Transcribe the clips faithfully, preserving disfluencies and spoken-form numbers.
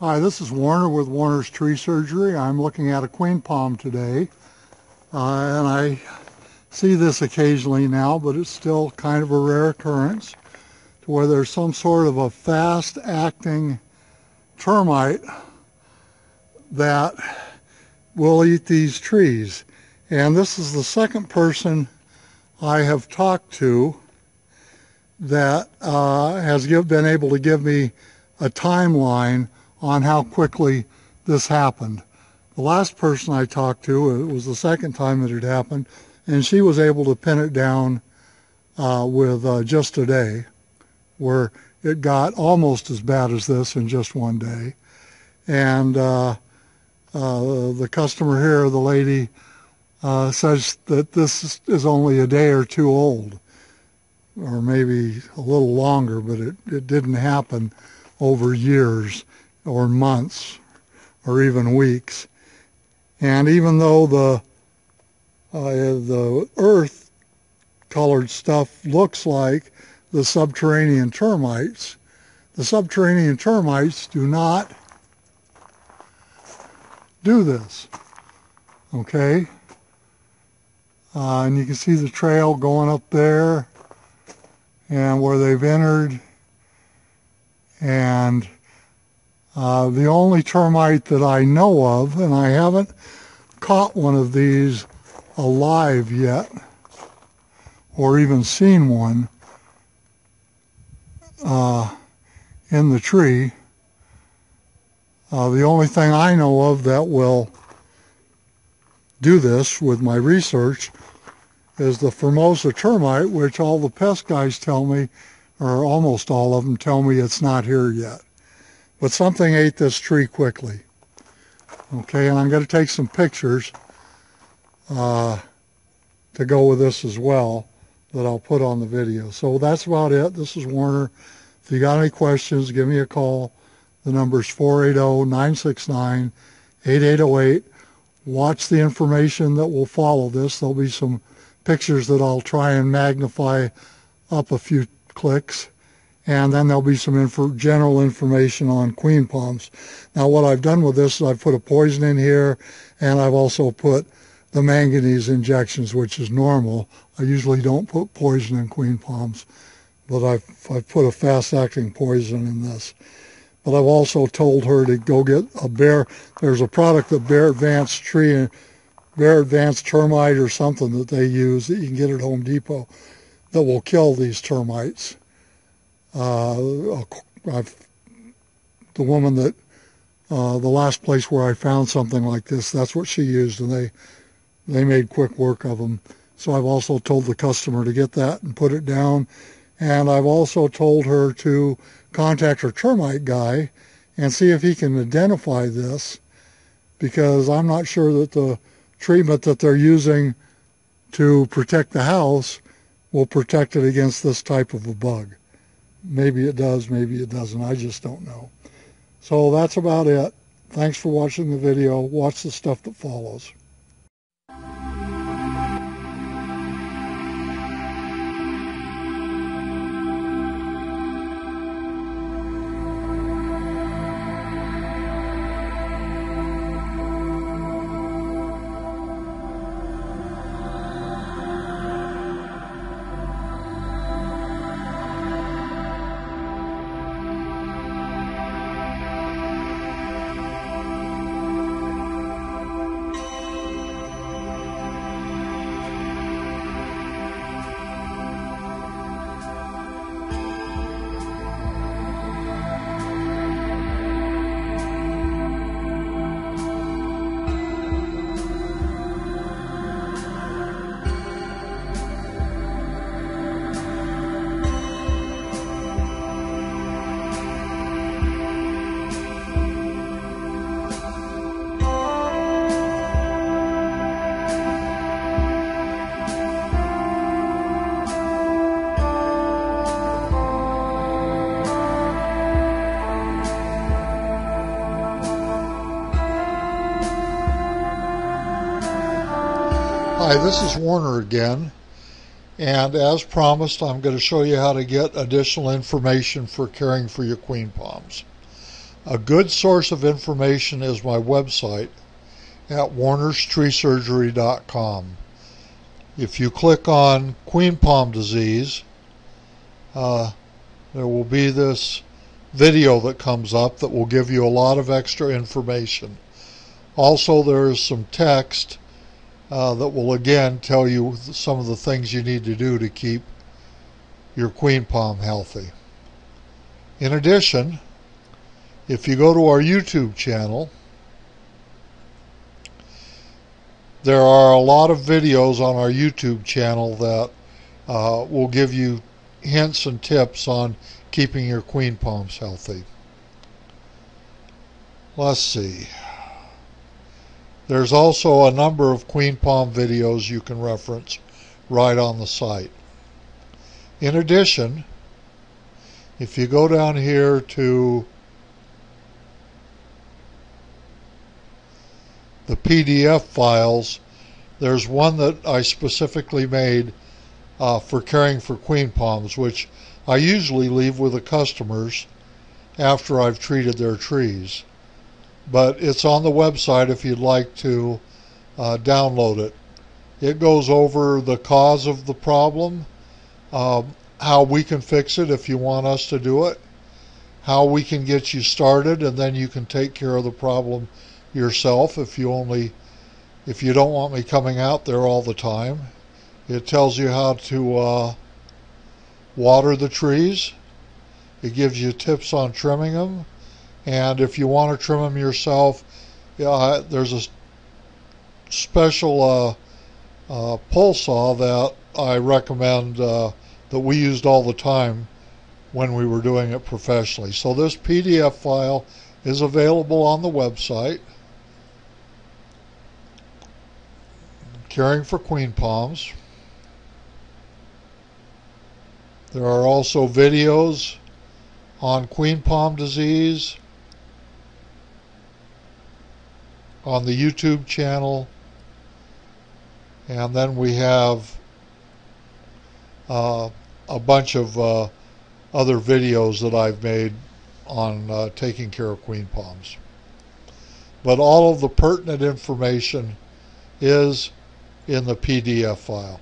Hi, this is Warner with Warner's Tree Surgery. I'm looking at a queen palm today, uh, and I see this occasionally now, but it's still kind of a rare occurrence to where there's some sort of a fast-acting termite that will eat these trees. And this is the second person I have talked to that uh, has give, been able to give me a timeline on how quickly this happened. The last person I talked to, it was the second time that it happened, and she was able to pin it down uh, with uh, just a day, where it got almost as bad as this in just one day. And uh, uh, the customer here, the lady, uh, says that this is only a day or two old, or maybe a little longer, but it, it didn't happen over years or months, or even weeks. And even though the uh, the earth-colored stuff looks like the subterranean termites, the subterranean termites do not do this, okay? Uh, and you can see the trail going up there, and where they've entered, and Uh, the only termite that I know of, and I haven't caught one of these alive yet, or even seen one uh, in the tree. Uh, the only thing I know of that will do this with my research is the Formosa termite, which all the pest guys tell me, or almost all of them tell me, it's not here yet. But something ate this tree quickly. Okay, and I'm going to take some pictures uh, to go with this as well that I'll put on the video. So that's about it. This is Warner. If you got any questions, give me a call. The number is four eight zero, nine six nine, eight eight zero eight. Watch the information that will follow this. There'll be some pictures that I'll try and magnify up a few clicks. And then there'll be some info, general information on queen palms. Now what I've done with this is I've put a poison in here, and I've also put the manganese injections, which is normal. I usually don't put poison in queen palms, but I've, I've put a fast-acting poison in this. But I've also told her to go get a Bayer. There's a product that Bayer Advanced Tree, Bayer Advanced Termite or something that they use that you can get at Home Depot that will kill these termites. Uh, I've, the woman that, uh, the last place where I found something like this, that's what she used, and they, they made quick work of them. So I've also told the customer to get that and put it down. And I've also told her to contact her termite guy and see if he can identify this, because I'm not sure that the treatment that they're using to protect the house will protect it against this type of a bug. Maybe it does, maybe it doesn't. I just don't know. So that's about it. Thanks for watching the video. Watch the stuff that follows. Hi, this is Warner again, and as promised, I'm going to show you how to get additional information for caring for your queen palms. A good source of information is my website at warners tree surgery dot com. If you click on Queen Palm disease, uh, there will be this video that comes up that will give you a lot of extra information. Also, there is some text uh, that will again tell you some of the things you need to do to keep your queen palm healthy. In addition, if you go to our YouTube channel, there are a lot of videos on our YouTube channel that uh, will give you hints and tips on keeping your queen palms healthy. Let's see. There's also a number of queen palm videos you can reference right on the site. In addition, if you go down here to the P D F files, there's one that I specifically made uh, for caring for queen palms, which I usually leave with the customers after I've treated their trees. But it's on the website if you'd like to uh, download it. It goes over the cause of the problem, uh, how we can fix it if you want us to do it, how we can get you started, and then you can take care of the problem yourself if you only if you don't want me coming out there all the time. It tells you how to uh, water the trees. It gives you tips on trimming them, and if you want to trim them yourself, uh, there's a special uh, uh, pole saw that I recommend uh, that we used all the time when we were doing it professionally. So this P D F file is available on the website, Caring for Queen Palms. There are also videos on queen palm disease on the YouTube channel, and then we have uh, a bunch of uh, other videos that I've made on uh, taking care of queen palms. But all of the pertinent information is in the P D F file.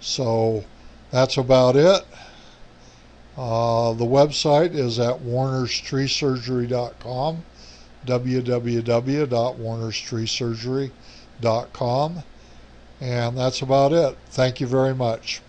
So that's about it. Uh, the website is at warners tree surgery dot com, w w w dot warners tree surgery dot com, and that's about it. Thank you very much.